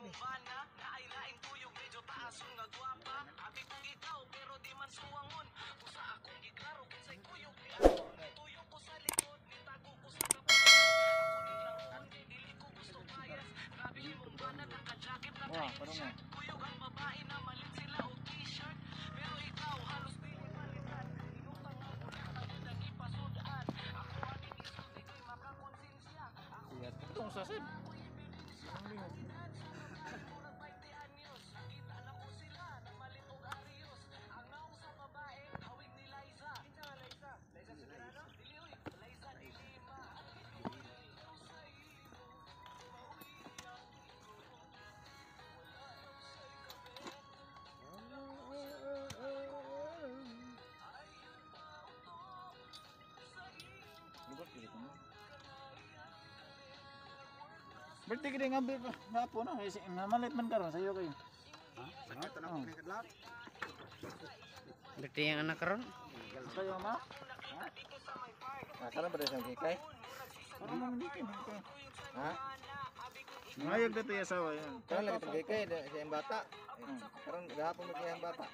Cubana, nailain ko yung medyo taasong nagwapa. Abi kong ikaw pero di man suwangon. Kusa akong iklaro kinsay kuyog ni ako. Tuyog ko sa likod, nitago ko sa kapatid. Ako naglaroon, hindi ko gusto bias. Grabe yung banat, nakajacket, naka-insert. Kuyog ang babae na malit sila o t-shirt. Pero ikaw halos di ipalitan. Inutang ang mula tayo ng ipasodaan. Ako aking iso, di ko'y makakonsensya. Ako itong sasin. Berarti kita ngambil apa nah, malit man karon sayo kayo. Berarti yang anak karon? Sayo ma. Karon berarti sang kay. Karon man dikin. Ha? Ngayog dito ya sawa yan. Karon lagi tag kay yang bata. Karon gahapon mo yang bata.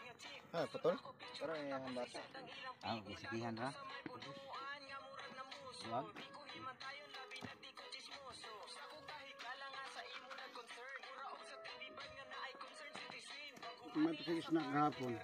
Ha, betul. Karon yang bata. Ah, kisihan ra. Wag. Matikis na kahapon.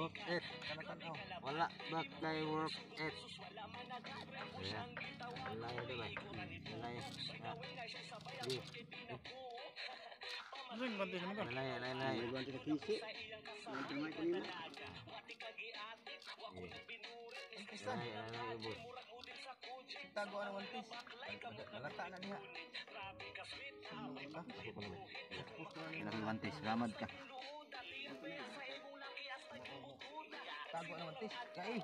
Work it, wala bak tayo work it. Yeah. Wala yun ba? Wala yun. Tago naman tis, kain.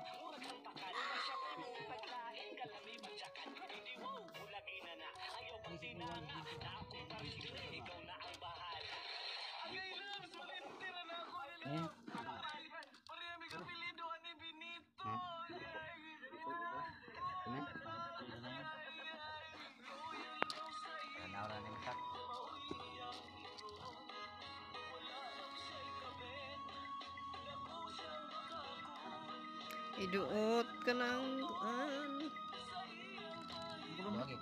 Iduot ka ng Bulagi.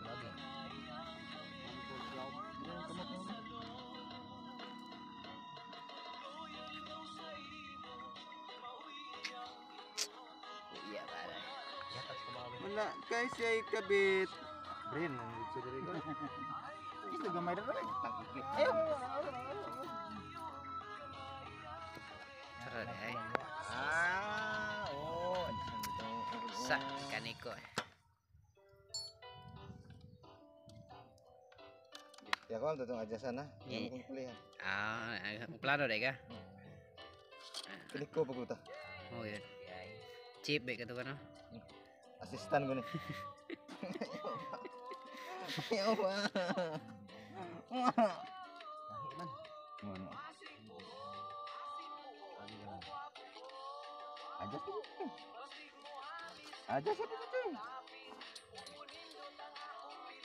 Wala kay siya'y kabit. Brin, nandito siya rin. Ito gamay na rin. Ayaw! Sarali ay. Sa kaniko. Ya kawan tuh aja sana. Yang kumpulin. Ah, kumpulado deh kah? Kaniko peguta. Oh iya. Chip baik itu kan. Asisten gue nih. Ya Allah. Mana? Aja tuh. Ada siapa itu?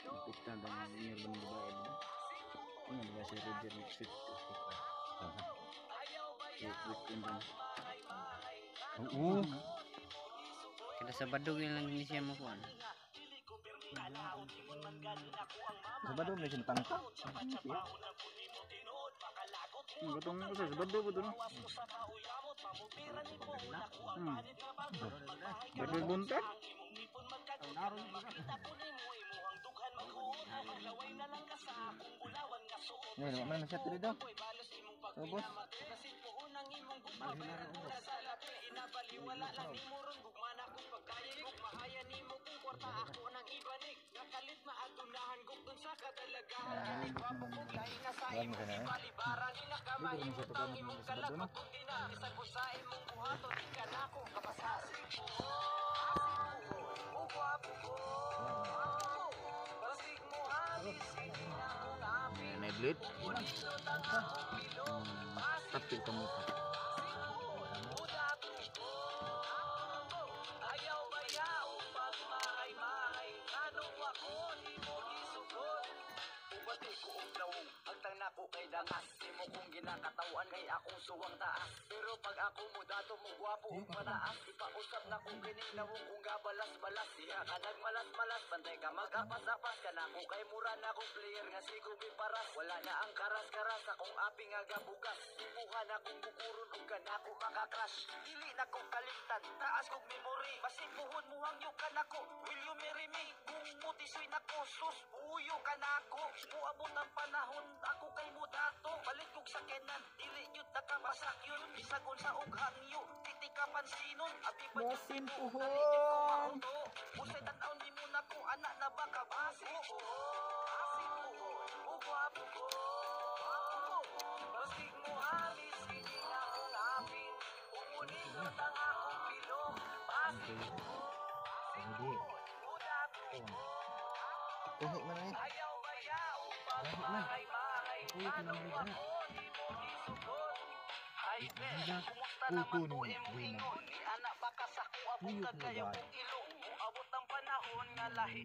Kita dengan ini berubah ini. Ini adalah seri jernih fit. Kita sabadong yang Indonesia mau kuan. Sabadong Malaysia tentang apa? Betulnya saya sabadong betul. Betul buntet. Nih, mana masih tadi dong? Bos. Ang ganyan. May bleed. Tapi kamu ako kay dangas, mo kung ginakatawan kay akong suwang taas. Pero pag ako mo dato mo gwapo ang pataas, ipausap na kung gininawong kung gabalas-balas. Siya ka nagmalas-malas, bantay ka magapas-apas. Kanako kay mura na kong player nga sigubing paras. Wala na ang karas-karas, akong api nga gabukas. Ibuhan akong bukuron o ganako makakrash. Dili na kong kalimtan, taas kong memory. Masipuhon mo ang yukan ako, will you marry me? Kung mutisoy na ko, sus, uyo ka na ako. Muabot ang panahon, ako kay mudato, balik kong sakenan, dili yun nakabasak yun, bisagon sa ughang yun, titikapan sinon, abipan yung sino, dali yun kumauto, usay tanaw ni muna ko, anak na baka basi, asin mo, uwapo ko, basig mo habis, hindi na akong hapin, umunin mo tang akong pilo, basig mo, asin mo, uwapo ko, kahit man eh, ayaw bayaw, pagmahay ba, ano ako di mo isugod ay bes kumusta naman po imong ingon ni anak baka sa kuabot kag kayong ilong abot ang panahon nga lahi.